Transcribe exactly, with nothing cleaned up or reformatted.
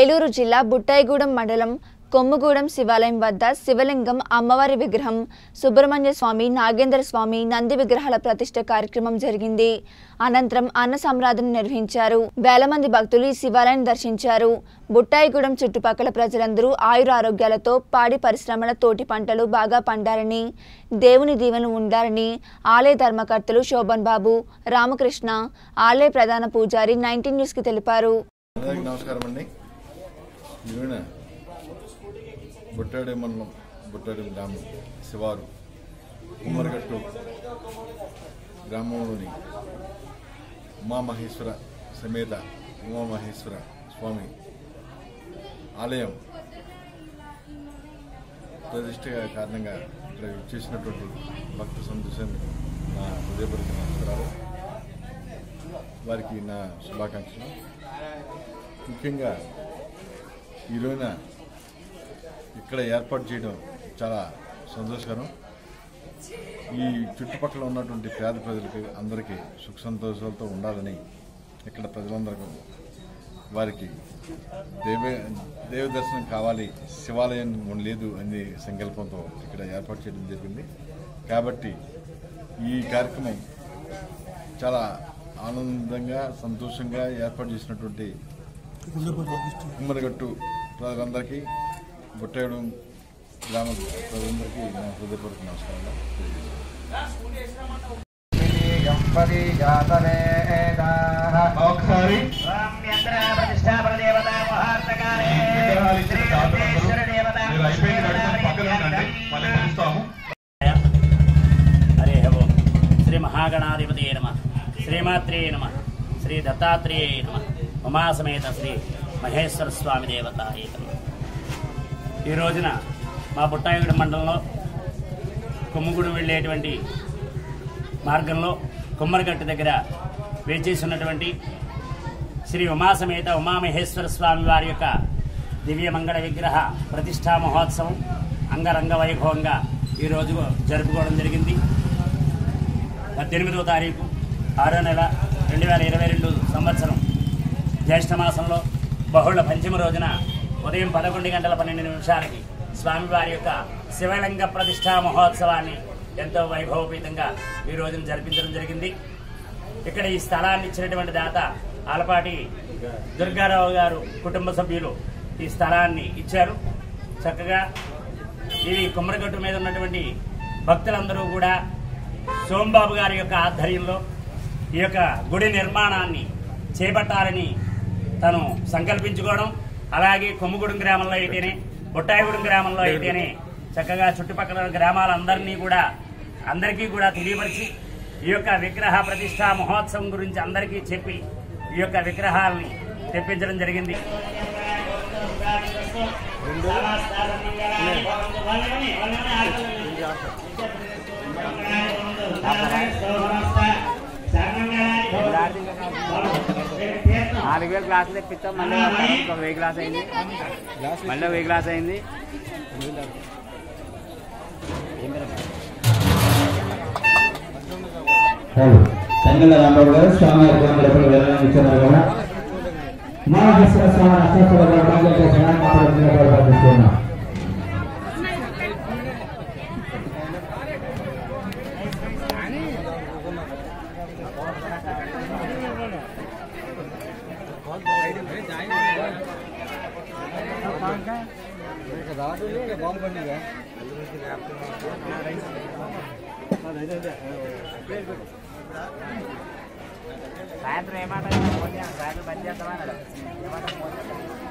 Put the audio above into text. ఏలూరు జిల్లా బుట్టాయిగూడెం మండలం కొమ్ముగూడెం శివాలయం వద్ద శివలింగం అమ్మవారి విగ్రహం సుబ్రహ్మణ్య స్వామి నాగేంద్ర స్వామి నంది విగ్రహాల ప్రతిష్ఠ కార్యక్రమం జరిగింది. అనంతరం అన్న సంరాధన నిర్వహించారు. వేల మంది భక్తులు ఈ శివాలయాన్ని దర్శించారు. బుట్టాయిగూడెం చుట్టుపక్కల ప్రజలందరూ ఆయుర ఆరోగ్యాలతో పాడి పరిశ్రమల తోటి పంటలు బాగా పండాలని దేవుని దీవెన ఉండాలని ఆలయ ధర్మకర్తలు శోభన్ బాబు రామకృష్ణ ఆలయ ప్రధాన పూజారి నైన్టీన్ న్యూస్ కి తెలిపారు. బుట్టాడే మండలం బుట్టాడే గ్రామం శివారు కుమ్మరగట్టు గ్రామంలోని ఉమామహేశ్వర సమేత ఉమామహేశ్వర స్వామి ఆలయం ప్రతిష్ట కారణంగా ఇక్కడ చేసినటువంటి భక్త సంతోషానికి నా హృదయపూర్వక నమస్కారాలు. వారికి నా శుభాకాంక్షలు. ముఖ్యంగా ఈరోజున ఇక్కడ ఏర్పాటు చేయడం చాలా సంతోషకరం. ఈ చుట్టుపక్కల ఉన్నటువంటి పేద ప్రజలకి అందరికీ సుఖ సంతోషాలతో ఉండాలని ఇక్కడ ప్రజలందరికీ వారికి దేవ దేవ దర్శనం కావాలి, శివాలయం లేదు అనే సంకల్పంతో ఇక్కడ ఏర్పాటు చేయడం జరిగింది. కాబట్టి ఈ కార్యక్రమం చాలా ఆనందంగా సంతోషంగా ఏర్పాటు చేసినటువంటి కుమ్మరగట్టు ప్రజలందరికీ బుట్టాడు గ్రామ ప్రజలందరికీ నా హృదయపూర్వక నమస్కారాలు హరే హో. శ్రీ మహాగణాధిపతి నమ, శ్రీమాత్రే నమ, శ్రీ దత్తాత్రేయ నమ, ఉమాసమేత శ్రీ మహేశ్వర స్వామి దేవత. ఈ రోజున మా బుట్టాయిగూడెం మండలంలో కొమ్ముగూడెం వెళ్ళేటువంటి మార్గంలో కొమ్మరగట్టు దగ్గర వేచేసి ఉన్నటువంటి శ్రీ ఉమాసమేత ఉమామహేశ్వర స్వామి వారి యొక్క దివ్య మంగళ విగ్రహ ప్రతిష్టా మహోత్సవం అంగరంగ వైభవంగా ఈరోజు జరుపుకోవడం జరిగింది. పద్దెనిమిదవ తారీఖు ఆరో నెల రెండు వేల ఇరవై రెండు సంవత్సరం జ్యేష్ఠమాసంలో బహుళ పంచమ రోజున ఉదయం పదకొండు గంటల పన్నెండు నిమిషాలకి స్వామివారి యొక్క శివలింగ ప్రతిష్టా మహోత్సవాన్ని ఎంతో వైభవపేతంగా ఈ రోజున జరిపించడం జరిగింది. ఇక్కడ ఈ స్థలాన్ని ఇచ్చినటువంటి దాత ఆలపాటి దుర్గారావు గారు కుటుంబ సభ్యులు ఈ స్థలాన్ని ఇచ్చారు. చక్కగా ఈ కుమ్మరగట్టు మీద ఉన్నటువంటి భక్తులందరూ కూడా సోమబాబు గారి యొక్క ఆధ్వర్యంలో ఈ యొక్క గుడి నిర్మాణాన్ని చేపట్టాలని తను సంకల్పించుకోవడం, అలాగే కొమ్ముగూడెం గ్రామంలో అయితేనే బుట్టాయిగూడెం గ్రామంలో అయితేనే చక్కగా చుట్టుపక్కల గ్రామాలందరినీ కూడా అందరికీ కూడా తెలియపరిచి ఈ యొక్క విగ్రహ ప్రతిష్టా మహోత్సవం గురించి అందరికీ చెప్పి ఈ యొక్క విగ్రహాలని తెప్పించడం జరిగింది. నాలుగు వేల గ్లాసులు తెప్పిస్తాం, మళ్ళీ ఒక వెయ్యి గ్లాస్ అయింది, మళ్ళీ వెయ్యి గ్లాస్ అయింది. రాంబాబు గారు స్వామి ఇచ్చారు. సాయంత్రం ఏమాట సాయంత్రం పని చేస్తామా